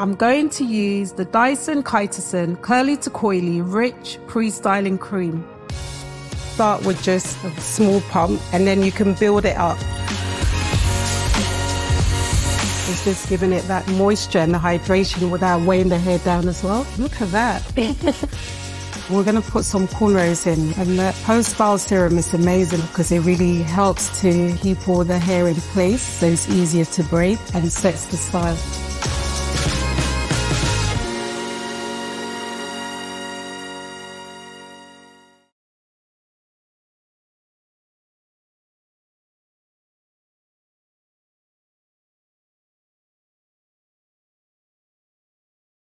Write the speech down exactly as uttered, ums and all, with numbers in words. I'm going to use the Dyson Chitosan Curly to Coily Rich Pre-Styling Cream. Start with just a small pump and then you can build it up. It's just giving it that moisture and the hydration without weighing the hair down as well. Look at that. We're going to put some cornrows in, and the post-style serum is amazing because it really helps to keep all the hair in place so it's easier to braid and sets the style.